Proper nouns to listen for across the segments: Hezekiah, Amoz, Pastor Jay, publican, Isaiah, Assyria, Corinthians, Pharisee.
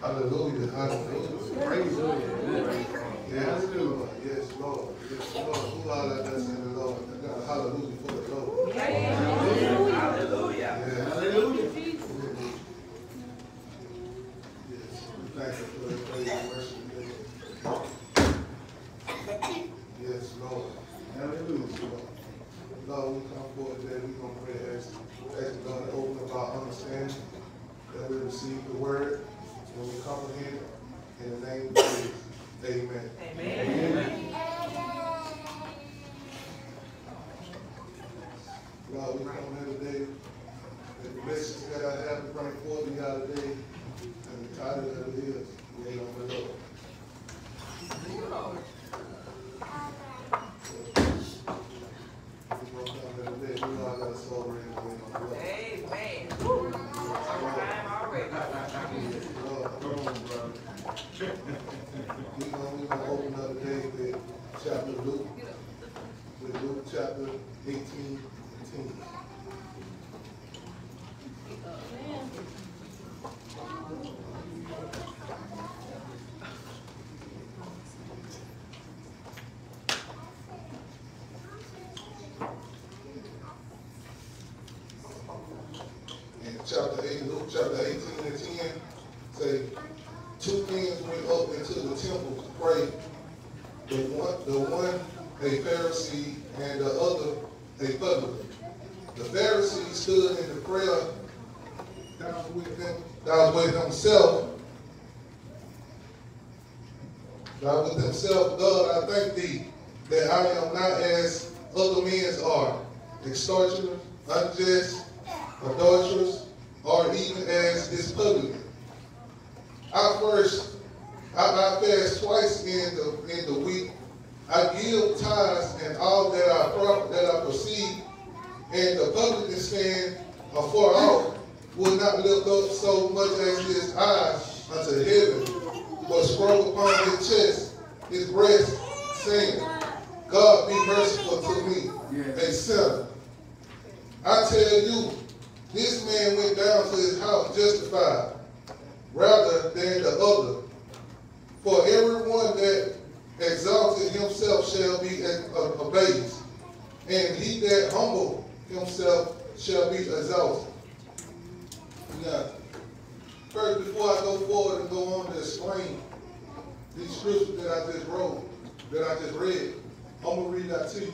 Hallelujah. Hallelujah. Praise the Lord. Yes, Lord. Yes, Lord. Yes, Lord. Who are that that's in the Lord? Hallelujah for the Lord. Hallelujah. Hallelujah. Yes. Hallelujah. Yes. We thank you for the praise and worship. Yes, Lord. Hallelujah, Lord. Lord, we come forward today. We're going to pray as the Lord to open up our understanding that we receive the word. When we comprehend it, in the name of Jesus, amen. Amen. Amen. Lord, we come here today, and the message that I have to bring forth to y'all today, and the title of it is, Wait on the Lord. We're going to come here today, we all got a sovereign wait on the Lord. Amen. Woo. We're going to open up today with chapter Luke, with Luke chapter 18, 18. And chapter 8, Luke chapter 18 and 10 say, two men went up into the temple to pray, the one a Pharisee and the other a publican. The Pharisee stood in the prayer down with himself, God, I thank thee that I am not as other men are, extortioners, unjust, adulterers, or even as this publican. I fast twice in the week. I give tithes and all that I proceed, and the publican stand afar off will not lift up so much as his eyes unto heaven, but scroll upon his chest, his breast, saying, God be merciful to me, a sinner. I tell you, this man went down to his house justified, rather than the other. For everyone that exalted himself shall be abased, and he that humbled himself shall be exalted. Now, first, before I go forward and go on to explain these scriptures that I just read, I'm going to read that to you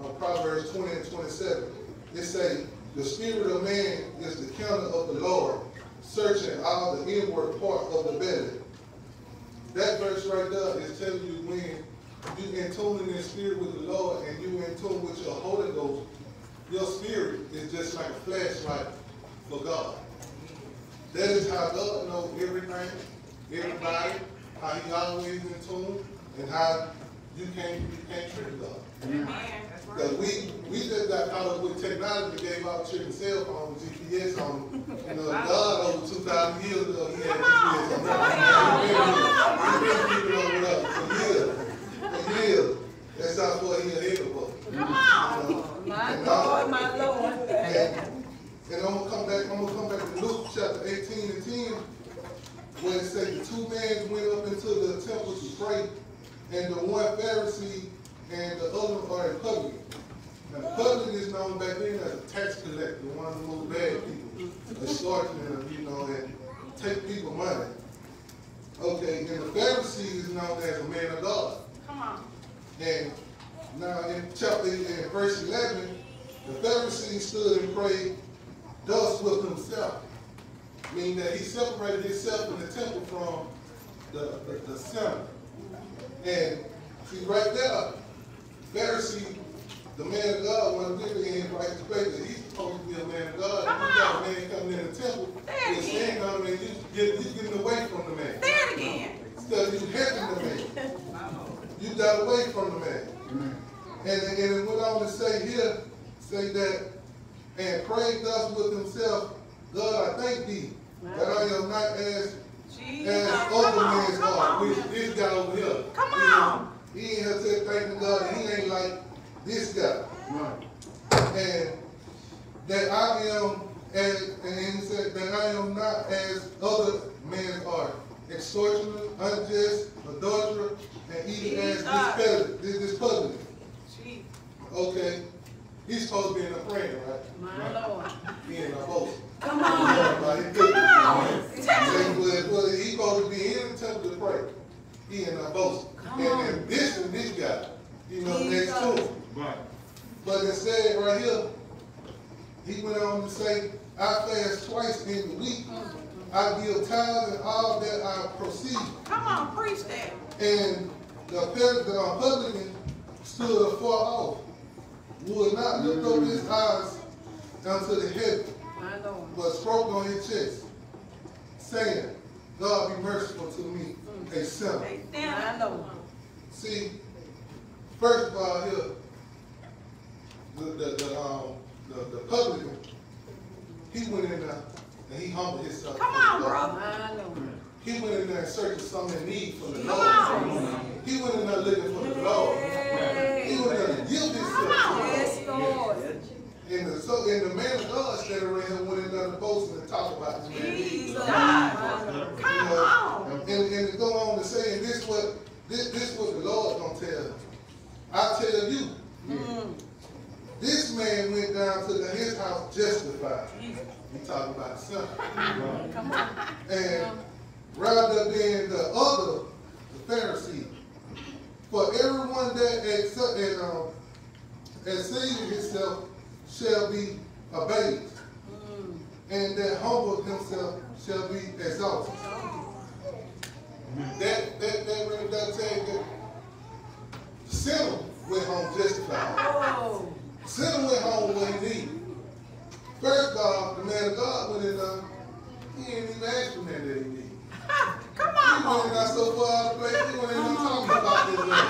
from Proverbs 20 and 27. It says, the spirit of man is the counter of the Lord, searching all the inward part of the belly. That verse right there is telling you when you in tune in the spirit with the Lord and you in tune with your Holy Ghost, your spirit is just like a flashlight for God. That is how God knows everything, everybody, how he always in tune, and how you can't trick God. Because we just got caught up with technology, gave out tricking cell phones, GPS on them. You know, God over 2,000 years ago, he had GPS on them. He's been keeping up with us for years. That's how far he ahead of us. My Lord. And I'm gonna come back to Luke chapter 18 and 10, where it says the two men went up into the temple to pray, and the one Pharisee and the other are a publican. Now, the publican is known back then as a tax collector, one of the most bad people, extorting them, you know, that take people money. Okay, and the Pharisee is known as a man of God. Come on. And now in chapter, in verse 11, the Pharisee stood and prayed thus with himself, meaning that he separated himself in the temple from the sinner. And see, right there, Pharisee, the man of God, when living in his righteous place, he's supposed to be a man of God. If you got a man coming in the temple, you're saying on him, and you're getting away from the man. Say it again. Because you're helping the man. You got away from the man. And it went on to say here, say that, and prayed thus with himself, God, I thank thee, that I am not as other men's are, which this guy over here. Come on. He ain't here to thank God, and he ain't like this guy. Right. And that I am, and he said that I am not as other men are, extortion, unjust, adulterer, and even as this public. Okay. He's supposed to be in a friend, right? My Lord. He ain't a host. Come on. Well, he's supposed to be in the temple to pray. He ain't a host. And then this is this guy. You know, next to him. Right. But instead, right here, he went on to say, I fast twice in the week. I give tithes and all that I proceed. Come on, preach that. And the publican stood afar off, would not lift up his eyes unto the heaven, but spoke on his chest, saying, God be merciful to me, a sinner. See, first of all, here, the publican, he went in there and he humbled himself. Come on, brother. He went in there and searched something in need for the Lord. He went in there looking for the Lord. He went in there and yielded himself. And the man of God standing around here went in there to boast and talk about this man. And to go on to saying this what the Lord gonna tell him. I tell you. This man went down to his house justified. He talking about something. Come on. And rather than the Pharisee, for everyone that exceeds himself shall be obeyed, and that humble himself shall be exalted. That really does tell you that sinner went home justified. Sinner went home what he needed. First of all, the man of God went in there, he ain't even asked the man that he needed. Come on! He went in there so far out of the place, he wasn't even talking about this man.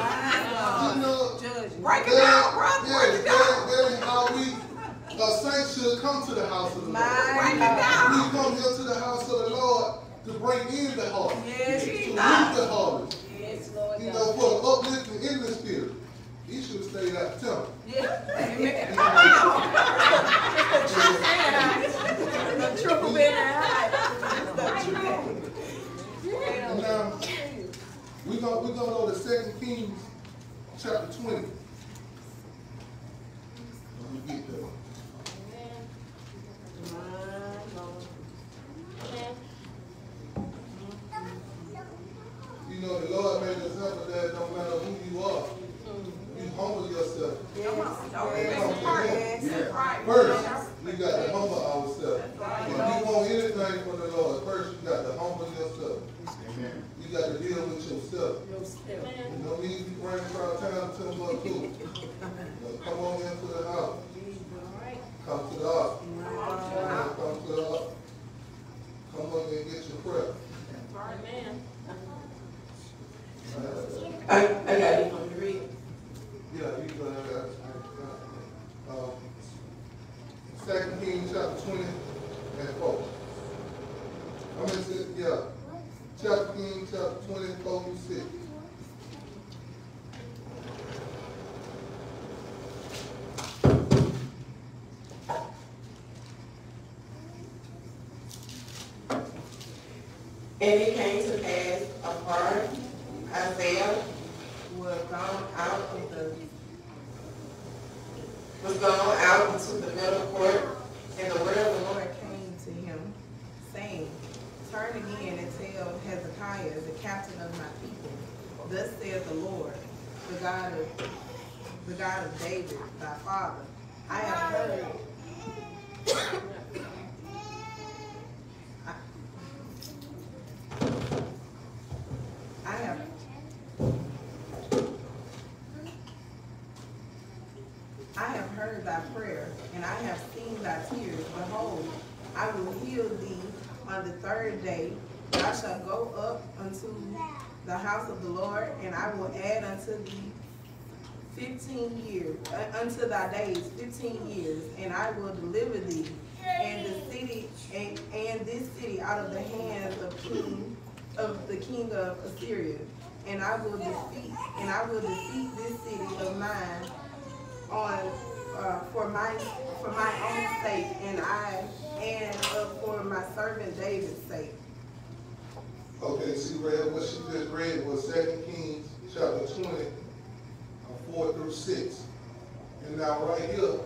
You know, break it down, brother! Break it down! That is how a saint should come to the house of the Lord. Break it down! We come here to the house of the Lord to bring in the harvest, to reap the harvest. Yes, Lord. You know, for uplifting in the spirit. He should have stayed out of town. Come on! That's the truth in our eyes. That's the truth in our eyes. That's the truth. And now, we're going to go to 2 Kings chapter 20. Let me get there. You know, the Lord made us up that no matter who you are, humble yourself. First, we got to humble ourselves. If you want anything from the Lord, first you got to humble yourself. Amen. You got to deal with yourself. You don't need to be praying for time to tell what to do. Come on into the house. Come to the house. Come to the house. Come on and get your prayer. Amen. I got it on the read. Yeah, you go ahead. 2 Kings chapter 20 and 4. I'm going to say, yeah. 2 Kings chapter 20 and 4 and 6. And it came to pass upon Isaiah was gone out into the middle court, and the word of the Lord came to him, saying, Turn again and tell Hezekiah, the captain of my people, Thus saith the Lord, the God of David, thy father, I have heard. I have heard thy prayer, and I have seen thy tears. Behold, I will heal thee on the third day. Thou shalt go up unto the house of the Lord, and I will add unto thee 15 years, unto thy days 15 years, and I will deliver thee and the city and this city out of the hands of the king of Assyria, and I will defeat this city of mine for my own sake, and for my servant David's sake. Okay, see, read, what she just read was 2 Kings 20:4-6. And now right here,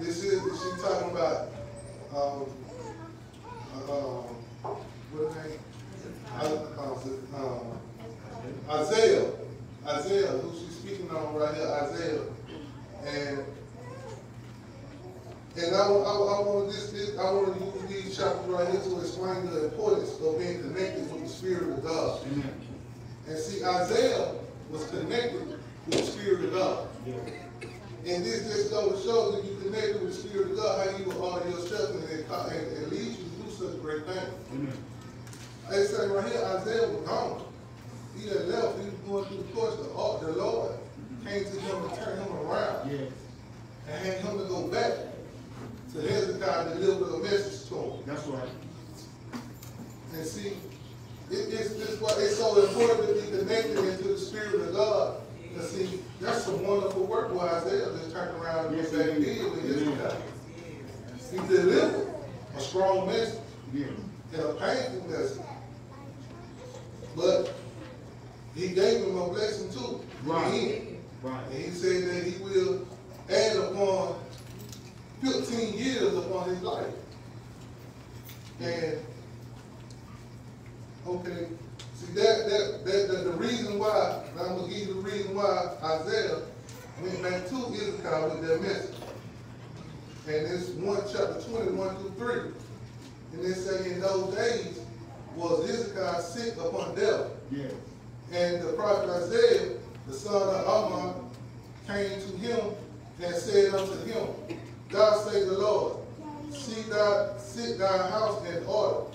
this is, she's talking about, what her name? Isaiah, who she's speaking on right here, Isaiah. And I want to use these chapters right here to explain the importance of being connected with the Spirit of God. Amen. And see, Isaiah was connected with the Spirit of God. Yeah. And this just goes to show that you connected with the Spirit of God, how you will honor yourself and lead you to do such great things. Amen. They say right here, Isaiah was gone. He had left. He was going through the course. The Lord came to him and turned him around. Yes. And had him to go back to Hezekiah to deliver a message to him. That's right. And see, it's why it's so important to be connected into the Spirit of God. And see, that's some wonderful work where Isaiah just turned around and went back and did with Hezekiah. He delivered a strong message. Yeah. And a painful message. But he gave him a blessing too. Right. Right. And he said that he will add upon 15 years upon his life. And okay, see that the reason why, and I'm gonna give you the reason why Isaiah went back to Hezekiah with that message. And it's 1 Chapter 20:1-3. And they say in those days was Hezekiah sick upon death. Yeah. And the prophet Isaiah, the son of Amoz, came to him and said unto him, Thus saith the Lord, set thy house in order.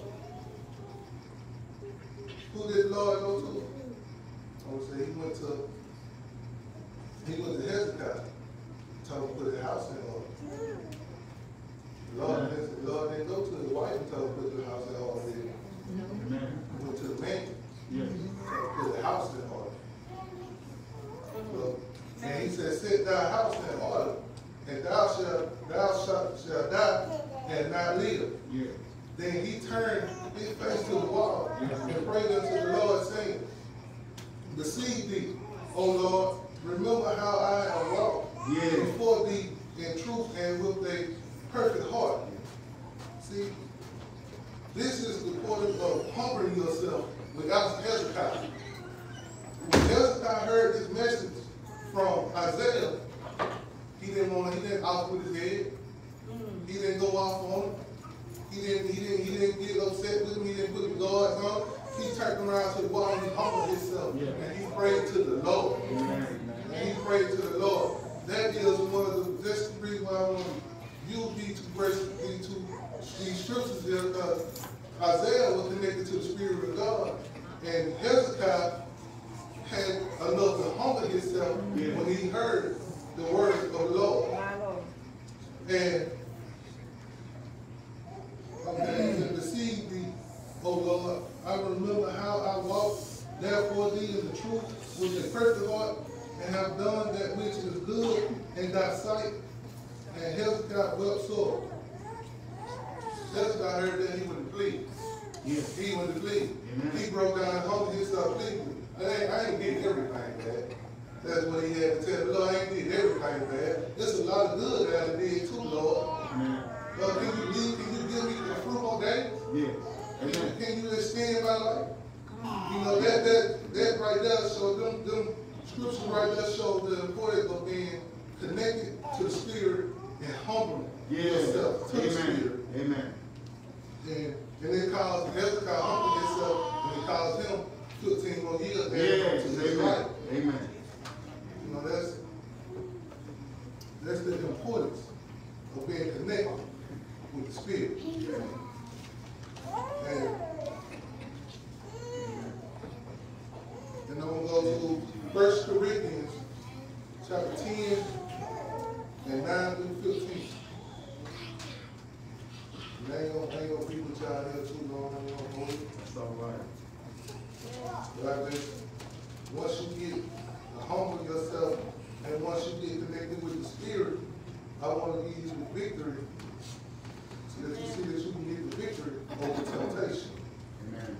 Who did the Lord go to? I would say he went to Hezekiah, told him to put his house in order. The Lord didn't go to his wife and tell him to put the house in order. Amen. He went to the man. Yes. Put the house in order. So, and he said, Set thy house in order, and thou shalt die and not live. Yeah. Then he turned his face to the wall and prayed unto the Lord, saying, Receive thee, O Lord, remember how I have walked before thee in truth and with a perfect heart. See, this is the importance of humbling yourself without Hezekiah. When Hezekiah heard this message from Isaiah, he didn't out with his head. He didn't go off on him. He didn't get upset with him. He didn't put the guards on him. He turned around to the wall and he humbled himself. Yeah. And he prayed to the Lord. Amen. And he prayed to the Lord. That is one of the best reasons why I want to use these scriptures there, because Isaiah was connected to the Spirit of God, and Hezekiah had enough to humble himself when he heard the words of the Lord. And okay, receive thee, O Lord. I remember how I walked, therefore thee in the truth with a perfect heart, and have done that which is good in thy sight. And Hezekiah wept sore. Hezekiah heard that he wouldn't plead. Yes. He wouldn't plead. Amen. He broke down and humbled himself pleading. I ain't getting everything bad. That's what he had to tell the Lord. I ain't getting everything bad. There's a lot of good that I did too, Lord. Amen. Lord, can you give me the fruit all day? Yes. Amen. Can you extend my life? You know, that right there, so them scriptures right there show the importance of being connected to the Spirit and humbling yourself to the Spirit. Amen. And it caused Hezekiah humble himself, and it caused him 15 more years to his life. Amen. You know, that's the importance of being connected with the Spirit. And I'm gonna go to 1 Corinthians 10:9-15. I ain't gonna be with y'all here too long. I ain't gonna hold it. That's all right. But I think once you get humble yourself and once you get connected with the Spirit, I want to give you the victory so that you see that you can get the victory over temptation. Amen.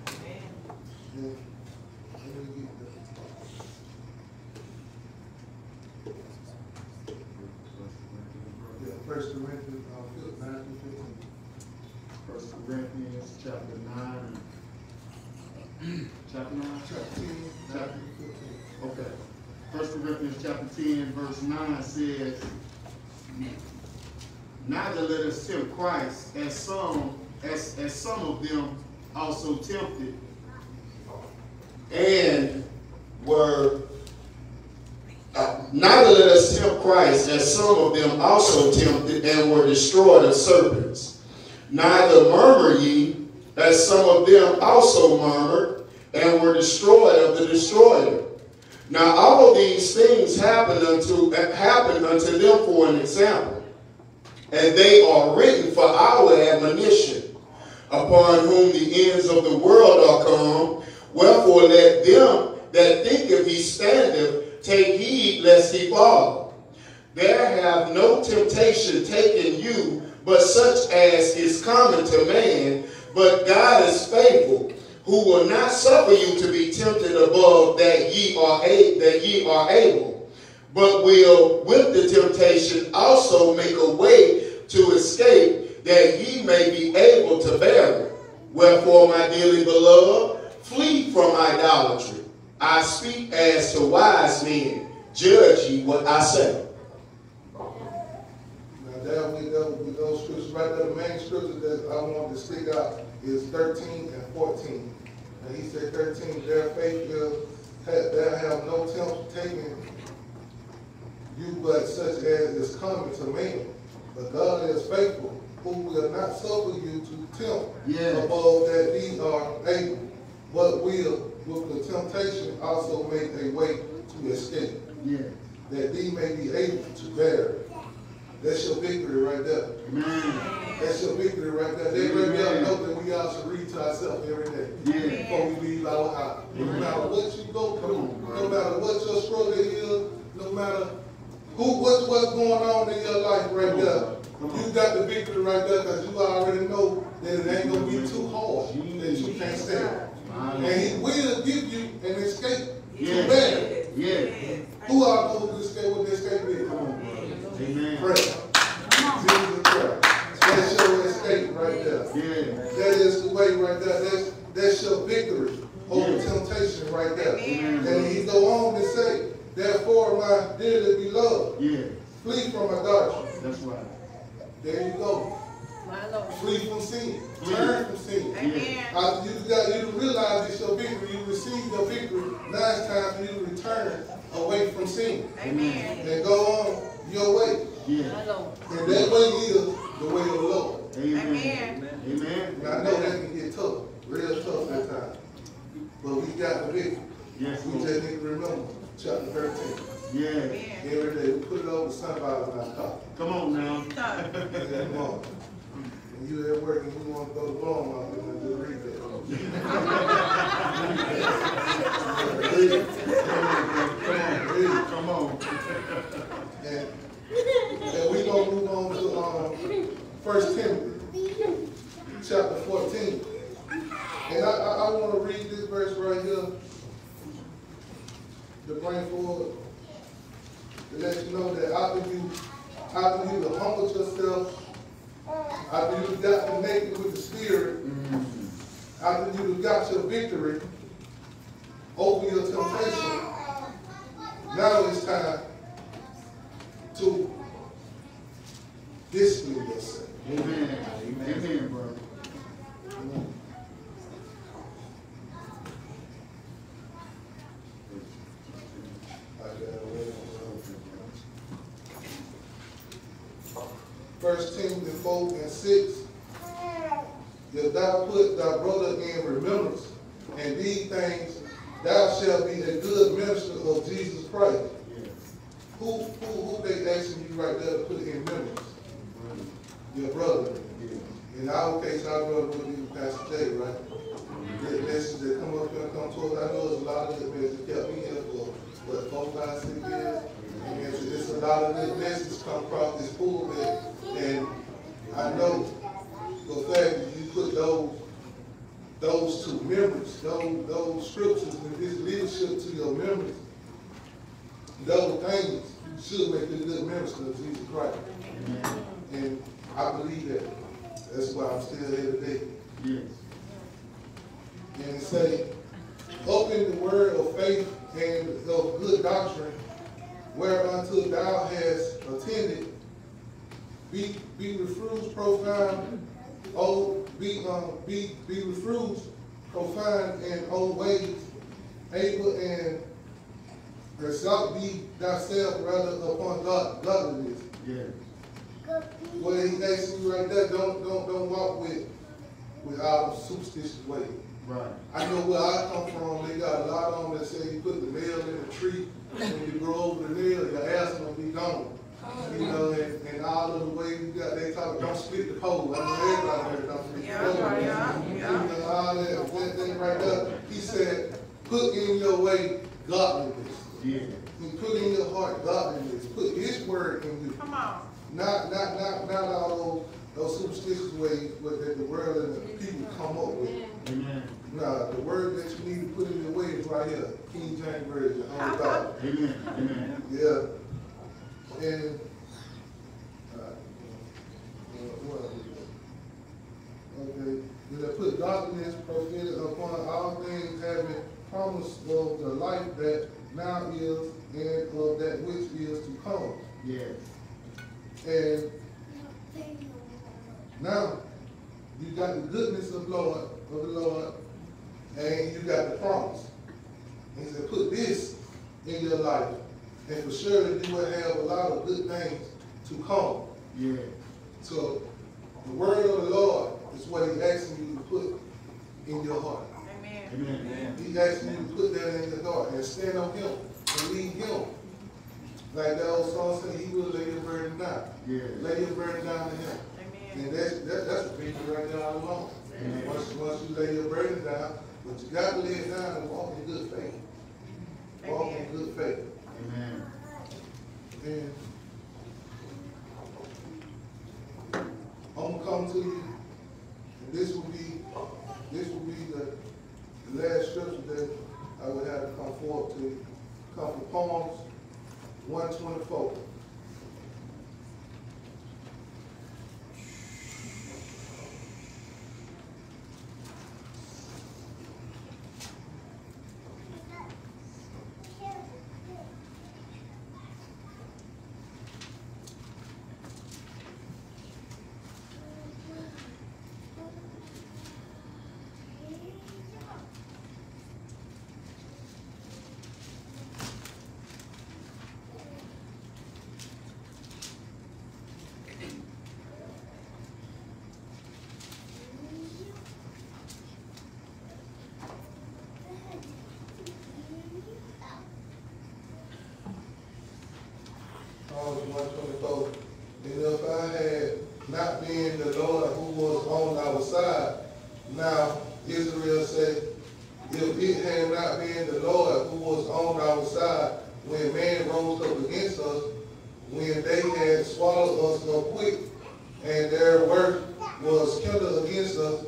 Chapter 10, verse 9 says, neither let us tempt Christ, as some of them also tempted, and were destroyed of serpents. Neither murmur ye, as some of them also murmured, and were destroyed of the destroyer. Now all these things happened unto them for an example, and they are written for our admonition, upon whom the ends of the world are come. Wherefore let them that thinketh he standeth take heed lest he fall. There hath no temptation taken you, but such as is common to man. But God is faithful, who will not suffer you to be tempted above that ye are able, but will with the temptation also make a way to escape, that ye may be able to bear it. Wherefore, my dearly beloved, flee from idolatry. I speak as to wise men. Judge ye what I say. Now there we go with those scriptures right there. The main scripture that I want to stick out is 13 and 14. And he said 13, their faith will have no tempt taken you, but such as is common to man. But God is faithful, who will not suffer you to tempt above that ye are able, but will with the temptation also make a way to escape, that thee may be able to bear it. That's your victory right there. Amen. That's your victory right there. That let y'all know that we all should read to ourselves every day before we leave our house. No matter what you go through, no matter what your struggle is, no matter what's going on in your life right there, you got the victory right there, because you already know that it ain't going to be too hard that you can't stand. And he will give you an escape to bear. Who are those who escape with this escape is? Amen. Prayer. Jesus prayer. That's your escape right there. That is the way right there. That's your victory over temptation right there. And he go on to say, therefore, my dearly beloved, flee from idolatry. That's right. There you go. My Lord. Flee from sin. Turn from sin. After you realize it's your victory, you receive your victory. Now it's time for you to return away from sin. Amen. And go on your way. And that way is the way of the Lord. Amen. Amen. And I know that can get tough, real tough at times. But we got the victory. We just need to remember chapter 13. Every day we put it over somebody in our car. Come on now. When you at work and you want to throw the bomb out there and just read that. Come on. And we're going to move on to 1 Timothy, chapter 14. And I want to read this verse right here to bring forward, to let you know that after you to humble yourself, after you got connected with the Spirit, after you got your victory over your temptation, now it's time to discipline yourself. Amen. Amen, brother. Amen. First Timothy 4:6. If thou put thy brother in remembrance, and these things, thou shalt be a good minister of Jesus Christ. Who they asking you right there to put in remembrance? Your brother. In our case, our brother would be Pastor Jay, right? That message that come up here and come to us. I know there's a lot of good messages that kept me here for, what, 4, 5, 6 years? And it's a lot of good messages come across this pulpit. And I know for a fact that you put those two memories memories, those scriptures, and his leadership to your memories. Those things should make you a good minister of Jesus Christ. Amen. And I believe that. That's why I'm still here today. Yes. And it say, open the word of faith and of good doctrine, whereunto thou hast attended, be refused profound, oh, be refused profound and old ways, able and result be thyself rather upon God, godliness. Yeah. Well, he's asking you right there, don't walk with our superstitious way. Right. I know where I come from, they got a lot on that say you put the nail in the tree, when you grow over the nail, your ass will be gone. You know, and all of the way you got, they talk, don't split the pole. I know everybody heard, don't split the pole. Yeah. You know, all that thing right there. He said, put in your way godliness. Yeah. And put in your heart godliness. Put his word in you. Come on. Not all those superstitious ways that the world and the people come up with. Amen. Nah, the word that you need to put in your way is right here, King James Version. Amen. Amen. Yeah. And okay, did I put godliness profited upon all things, having promised of the life that now is and of that which is to come? Yes. And now you got the goodness of the Lord, and you got the promise. He said, put this in your life, and for sure you will have a lot of good things to come. Yeah. So the word of the Lord is what he's asking you to put in your heart. Amen. Amen. He's asking you to put that in your heart and stand on him and lead him. Like that old song said, he will lay your burden down. Yeah. Lay your burden down to him. Amen. And that's the picture right there all along. Amen. Once you lay your burden down, but you got to lay it down and walk in good faith. Amen. Walk in good faith. Amen. And I'm gonna come to you, and this will be the last scripture that I would have to come forward to you. Come from Psalms 124. And if I had not been the Lord who was on our side, now Israel said, if it had not been the Lord who was on our side, when man rose up against us, when they had swallowed us so quick, and their work was kindled against us,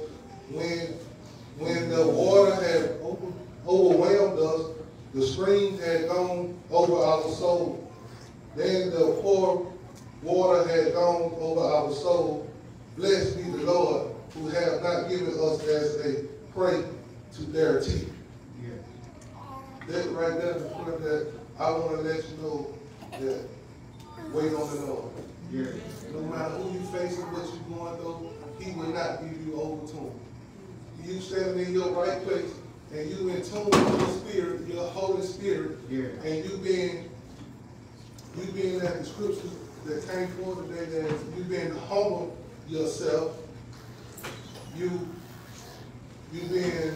when the water had overwhelmed us, the streams had gone over our soul. Then the poor water had gone over our soul. Blessed be the Lord, who have not given us as a prey to their teeth. Yeah. That right there, the point that I want to let you know that wait on the Lord. Yeah. No matter who you facing, what you're going through, he will not give you over to him. You standing in your right place, and you in tune with your spirit, your Holy Spirit, yeah. And you being at the scriptures that came forth today, that you being humble yourself, you being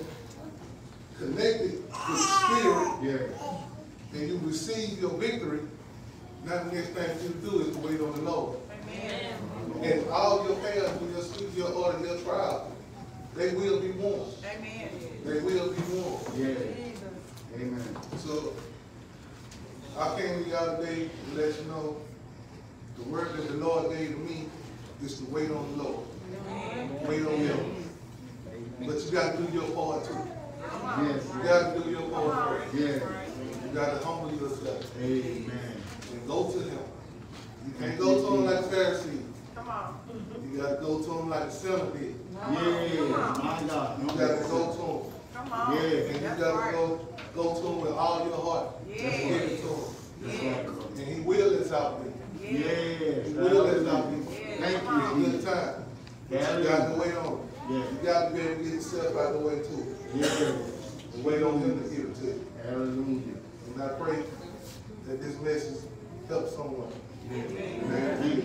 connected with the Spirit, yeah. And you receive your victory. Now the next thing you do is to wait on the Lord. Amen. And all your paths with your students, your order, your trial, they will be warned. Amen. They will be warned. Yeah. Amen. So I came to y'all today to let you know the word that the Lord gave to me is to wait on the Lord. Amen. Wait on him. But you got to do your part too. got to do your part first. Yeah. You got to humble yourself. Amen. And go to him. You can't go to him like the Pharisee. Come on. You got to go to him like the sinner did. Yeah. My God. You got to go to him. Come on. Yeah. And you got to go to him with all your heart. Yeah. And give it to him. Yeah. And he will us out there. Yeah. He will us out there. Thank you. Good time. But you got to wait on him. Yeah. You got to be able to get yourself out of the way too. Yeah. Wait on him to give it to you. Hallelujah. And I pray that this message helps someone. Amen. Amen. Thank you.